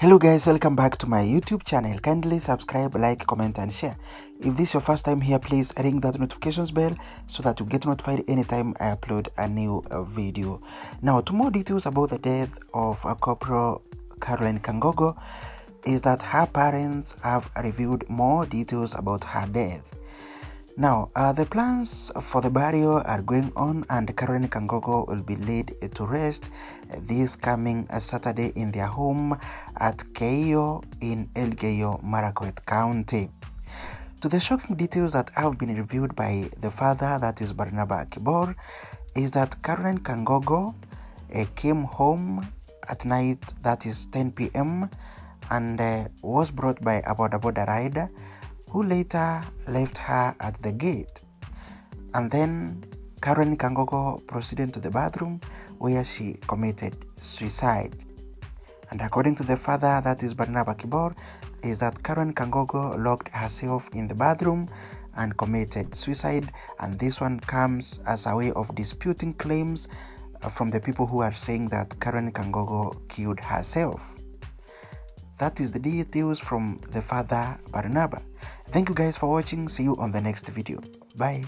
Hello guys, welcome back to my YouTube channel. Kindly subscribe, like, comment and share. If this is your first time here, please ring that notifications bell so that you get notified anytime I upload a new video. Now, two more details about the death of Corporal Caroline Kangogo is that her parents have revealed more details about her death. Now, the plans for the burial are going on and Caroline Kangogo will be laid to rest this coming Saturday in their home at Keiyo in Elgeyo Marakwet County. To the shocking details that have been revealed by the father, that is Barnaba Kibor, is that Caroline Kangogo came home at night, that is 10 p.m, and was brought by a boda rider who later left her at the gate, and then Caroline Kangogo proceeded to the bathroom where she committed suicide. And according to the father, that is Barnaba Kibor, is that Caroline Kangogo locked herself in the bathroom and committed suicide, and this one comes as a way of disputing claims from the people who are saying that Caroline Kangogo killed herself. That is the details from the father Barnaba. Thank you guys for watching. See you on the next video. Bye.